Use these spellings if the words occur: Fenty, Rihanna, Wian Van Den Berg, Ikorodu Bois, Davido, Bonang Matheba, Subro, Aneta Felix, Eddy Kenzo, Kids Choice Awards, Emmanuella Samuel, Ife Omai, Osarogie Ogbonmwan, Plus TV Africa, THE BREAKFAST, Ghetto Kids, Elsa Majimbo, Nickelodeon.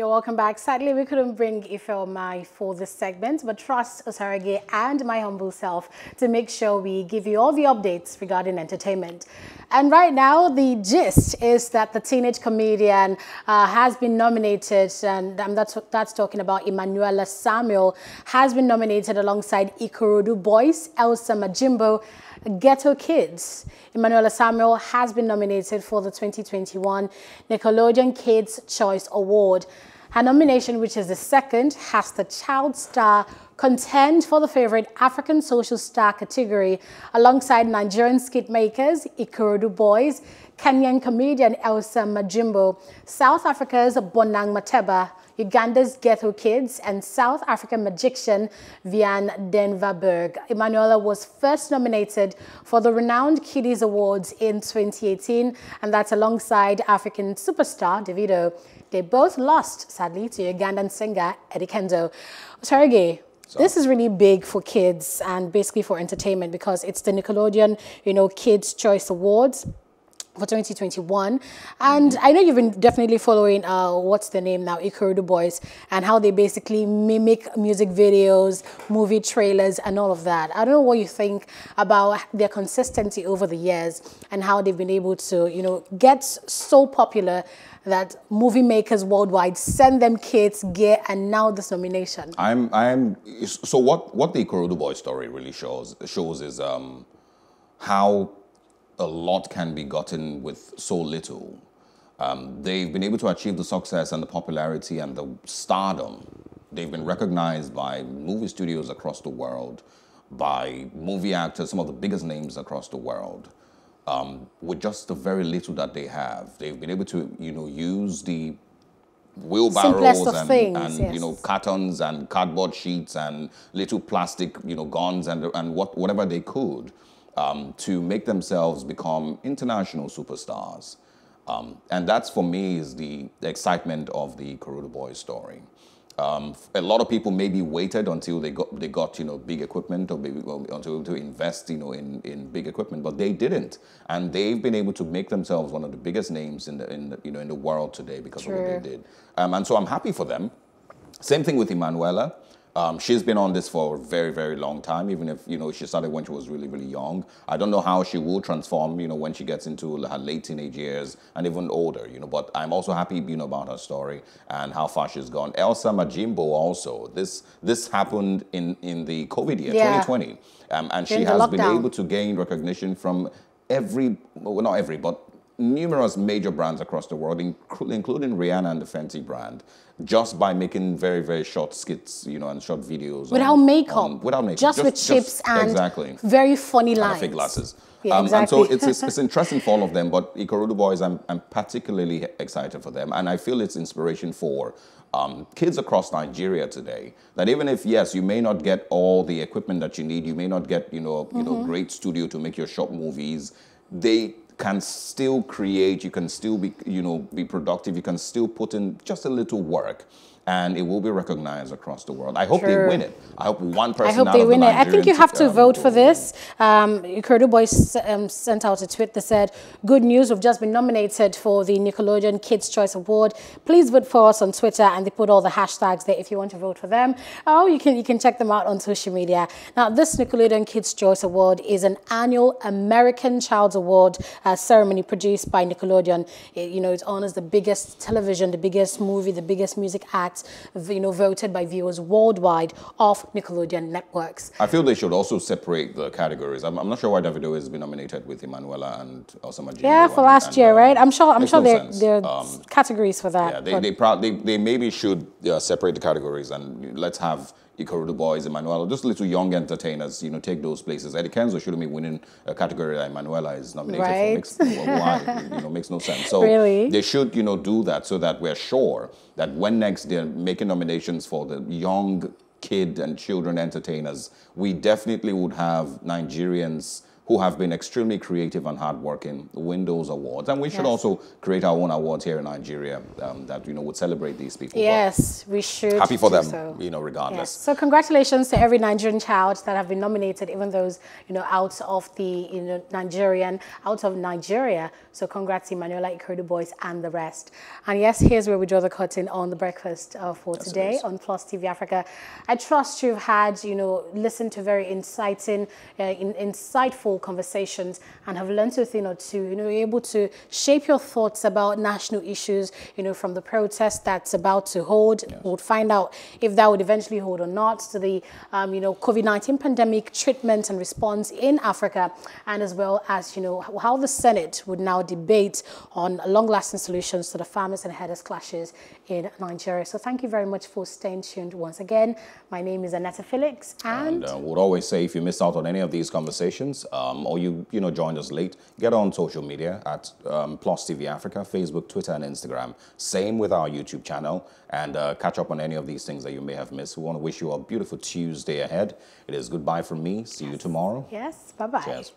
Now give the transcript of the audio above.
You're welcome back. Sadly, we couldn't bring Ife Omai for this segment, but trust Osarogie and my humble self to make sure we give you all the updates regarding entertainment. And right now, the gist is that the teenage comedian has been nominated, and that's talking about Emmanuella Samuel, has been nominated alongside Ikorodu Bois, Elsa Majimbo, Ghetto Kids. Emmanuella Samuel has been nominated for the 2021 Nickelodeon Kids Choice Award. Her nomination, which is the second, has the child star contend for the favorite African social star category alongside Nigerian skit makers Ikorodu Bois, Kenyan comedian Elsa Majimbo, South Africa's Bonang Matheba, Uganda's Ghetto Kids, and South African magician Wian Van Den Berg. Emmanuella was first nominated for the renowned Kiddies Awards in 2018, and that's alongside African superstar Davido. They both lost, sadly, to Ugandan singer Eddy Kenzo. Osarogie, this is really big for kids and basically for entertainment, because it's the Nickelodeon, Kids Choice Awards for 2021, and I know you've been definitely following what's the name now, Ikorodu Bois, and how they basically mimic music videos, movie trailers, and all of that. I don't know what you think about their consistency over the years and how they've been able to, get so popular that movie makers worldwide send them kids, gear, and now this nomination. So what the Ikorodu Bois story really shows is how a lot can be gotten with so little. They've been able to achieve the success and the popularity and the stardom. They've been recognized by movie studios across the world, by movie actors, some of the biggest names across the world, with just the very little that they have. They've been able to, use the wheelbarrows and cartons and cardboard sheets and little plastic, guns and whatever they could, to make themselves become international superstars. And that's, for me, is the excitement of the Ikorodu Bois story. A lot of people maybe waited until they got big equipment, or maybe until to invest in big equipment, but they didn't, and they've been able to make themselves one of the biggest names in the world today because of what they did. And so I'm happy for them. Same thing with Emmanuella. She's been on this for a very, very long time, even if, she started when she was really, really young. I don't know how she will transform, when she gets into her late teenage years and even older, but I'm also happy, about her story and how far she's gone. Elsa Majimbo also, this happened in the COVID year, 2020, and she has been able to gain recognition from not every, but numerous major brands across the world, including Rihanna and the Fenty brand, just by making very, very short skits, and short videos. Without makeup. Without makeup. Just with chips and very funny lines. And fake glasses. Yeah, exactly. And so it's interesting for all of them, but Ikorodu Bois, I'm particularly excited for them, and I feel it's inspiration for kids across Nigeria today, that even if, yes, you may not get all the equipment that you need, you may not get, great studio to make your short movies, they can still create, you can still be, be productive, you can still put in just a little work, and it will be recognized across the world. I hope they win it. I hope one person out of the Nigerian... I think you have to vote for this. Ikorodu Bois sent out a tweet that said, "Good news, we've just been nominated for the Nickelodeon Kids Choice Award. Please vote for us on Twitter," and they put all the hashtags there if you want to vote for them. Oh, you can check them out on social media. Now, this Nickelodeon Kids Choice Award is an annual American Child's Award ceremony produced by Nickelodeon. It honors the biggest television, the biggest movie, the biggest music act, voted by viewers worldwide off Nickelodeon networks. I feel they should also separate the categories. I'm not sure why Davido has been nominated with Emmanuella and Elsa Majimbo. Yeah, for last year, right? I'm sure there are categories for that. Yeah, they maybe should separate the categories, and let's have Ikorodu Bois, Emmanuella, just little young entertainers, take those places. Eddy Kenzo shouldn't be winning a category that Emmanuella is nominated for. Why? Makes no sense. So they should, do that, so that we're sure that when next they're making nominations for the young kid and children entertainers, we definitely would have Nigerians who have been extremely creative and hardworking, win those awards. And we should also create our own awards here in Nigeria that, you know, would celebrate these people. Yes, we should. Happy for them, you know, regardless. Yes. So congratulations to every Nigerian child that have been nominated, even those, you know, out of the, you know, out of Nigeria. So congrats, Emmanuella, Ikorodu Bois, and the rest. And yes, here's where we draw the curtain on The Breakfast for today on Plus TV Africa. I trust you've had, you know, listened to very inciting, insightful conversations and have learned a thing or two, you know, able to shape your thoughts about national issues, you know, from the protest that's about to hold. We'll find out if that would eventually hold or not, to the, you know, COVID-19 pandemic treatment and response in Africa, and as well as, you know, how the Senate would now debate on long-lasting solutions to the farmers and herders clashes in Nigeria. So thank you very much for staying tuned once again. My name is Aneta Felix, and we'll always say, if you miss out on any of these conversations or you know, joined us late, get on social media at Plus TV Africa, Facebook, Twitter, and Instagram. Same with our YouTube channel, and catch up on any of these things that you may have missed. We want to wish you a beautiful Tuesday ahead. It is goodbye from me. See you tomorrow. Yes, bye-bye. Cheers.